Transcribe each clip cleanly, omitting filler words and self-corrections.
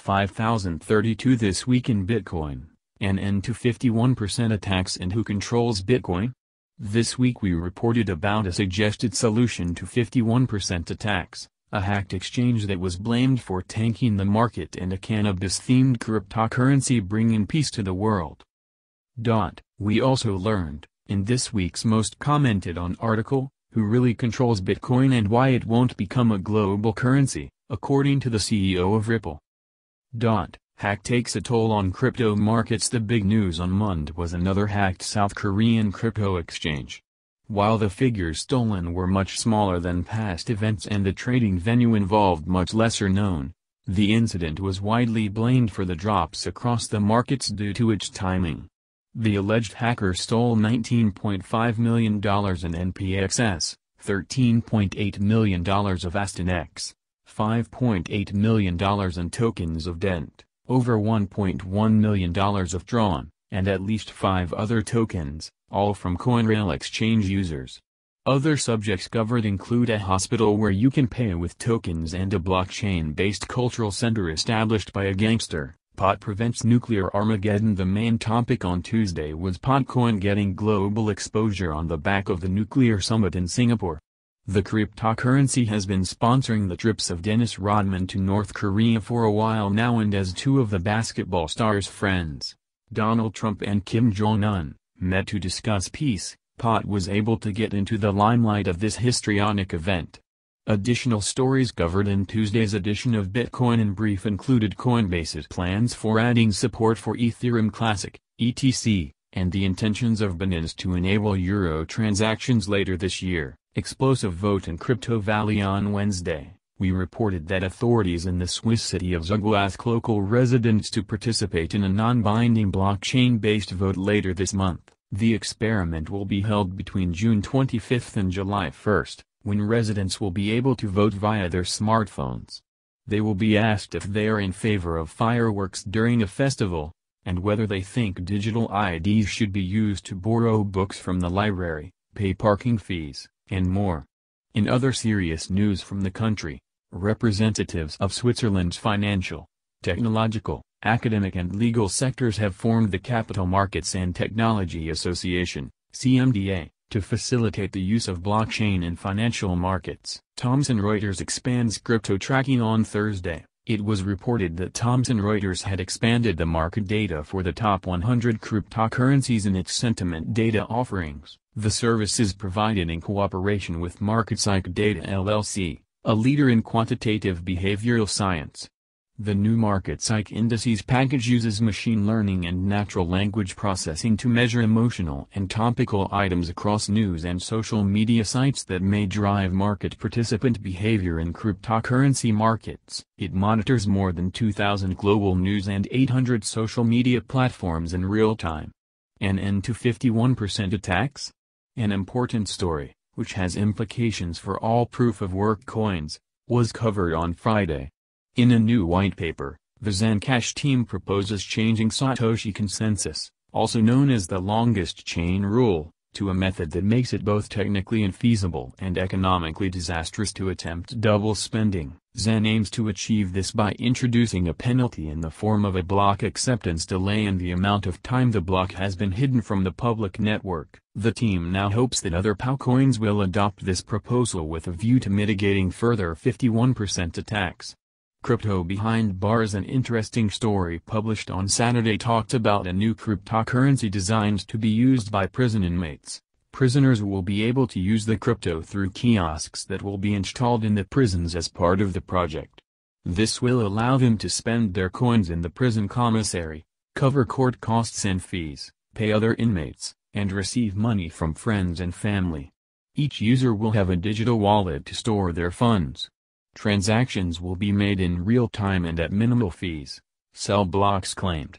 5,032 this week in Bitcoin, an end to 51% attacks and who controls Bitcoin? This week we reported about a suggested solution to 51% attacks, a hacked exchange that was blamed for tanking the market, and a cannabis-themed cryptocurrency bringing peace to the world. We also learned, in this week's most commented on article, who really controls Bitcoin and why it won't become a global currency, according to the CEO of Ripple. Hack takes a toll on crypto markets. The big news on Monday was another hacked South Korean crypto exchange. While the figures stolen were much smaller than past events and the trading venue involved much lesser known, the incident was widely blamed for the drops across the markets due to its timing. The alleged hacker stole $19.5 million in NPXS, $13.8 million of AstonX, $5.8 million in tokens of Dent, over $1.1 million of Tron, and at least 5 other tokens, all from CoinRail exchange users. Other subjects covered include a hospital where you can pay with tokens and a blockchain-based cultural center established by a gangster. Pot prevents nuclear Armageddon. The main topic on Tuesday was Potcoin getting global exposure on the back of the nuclear summit in Singapore. The cryptocurrency has been sponsoring the trips of Dennis Rodman to North Korea for a while now, and as 2 of the basketball star's friends, Donald Trump and Kim Jong Un, met to discuss peace, Pot was able to get into the limelight of this histrionic event. Additional stories covered in Tuesday's edition of Bitcoin in Brief included Coinbase's plans for adding support for Ethereum Classic, ETC, and the intentions of Binance to enable Euro transactions later this year. Explosive vote in Crypto Valley on Wednesday. We reported that authorities in the Swiss city of Zug will ask local residents to participate in a non-binding blockchain-based vote later this month. The experiment will be held between June 25 and July 1, when residents will be able to vote via their smartphones. They will be asked if they are in favor of fireworks during a festival, and whether they think digital IDs should be used to borrow books from the library, pay parking fees, and more. In other serious news from the country, representatives of Switzerland's financial, technological, academic and legal sectors have formed the Capital Markets and Technology Association (CMDA) to facilitate the use of blockchain in financial markets. Thomson Reuters expands crypto tracking on Thursday. It was reported that Thomson Reuters had expanded the market data for the top 100 cryptocurrencies in its sentiment data offerings. The service is provided in cooperation with MarketPsych Data LLC, a leader in quantitative behavioral science. The new MarketPsych Indices package uses machine learning and natural language processing to measure emotional and topical items across news and social media sites that may drive market participant behavior in cryptocurrency markets. It monitors more than 2,000 global news and 800 social media platforms in real time. An end to 51% attacks? An important story, which has implications for all proof-of-work coins, was covered on Friday. In a new white paper, the Zen Cash team proposes changing Satoshi consensus, also known as the longest chain rule, to a method that makes it both technically infeasible and economically disastrous to attempt double spending. Zen aims to achieve this by introducing a penalty in the form of a block acceptance delay and the amount of time the block has been hidden from the public network. The team now hopes that other POW coins will adopt this proposal with a view to mitigating further 51% attacks. Crypto Behind Bars. An interesting story published on Saturday talked about a new cryptocurrency designed to be used by prison inmates. Prisoners will be able to use the crypto through kiosks that will be installed in the prisons as part of the project. This will allow them to spend their coins in the prison commissary, cover court costs and fees, pay other inmates, and receive money from friends and family. Each user will have a digital wallet to store their funds. Transactions will be made in real time and at minimal fees, Cell Blocks claimed.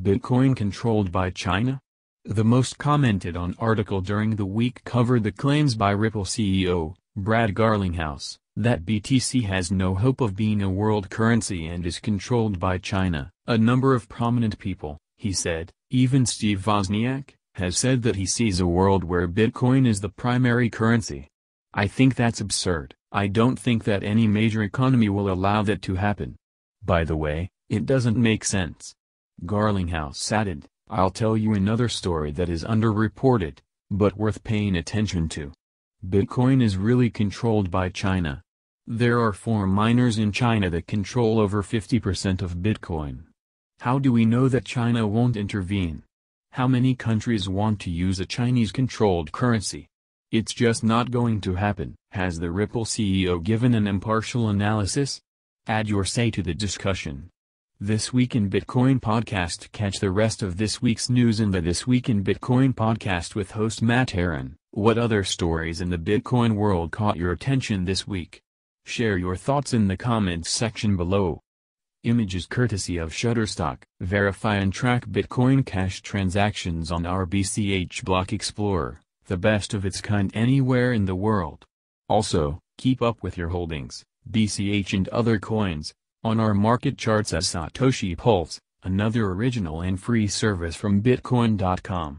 Bitcoin controlled by China? The most commented on article during the week covered the claims by Ripple CEO, Brad Garlinghouse, that BTC has no hope of being a world currency and is controlled by China. A number of prominent people, he said, even Steve Wozniak, has said that he sees a world where Bitcoin is the primary currency. I think that's absurd. I don't think that any major economy will allow that to happen. By the way, It doesn't make sense. Garlinghouse added, I'll tell you another story that is underreported, but worth paying attention to. Bitcoin is really controlled by China. There are four miners in China that control over 50% of Bitcoin. How do we know that China won't intervene? How many countries want to use a Chinese-controlled currency? It's just not going to happen. Has the Ripple CEO given an impartial analysis? Add your say to the discussion. This Week in Bitcoin podcast. Catch the rest of this week's news in the This Week in Bitcoin podcast with host Matt Heron. What other stories in the Bitcoin world caught your attention this week? Share your thoughts in the comments section below. Images courtesy of Shutterstock. Verify and track Bitcoin Cash transactions on our BCH Block Explorer. The best of its kind anywhere in the world. Also, keep up with your holdings, BCH and other coins, on our market charts as Satoshi Pulse, another original and free service from Bitcoin.com.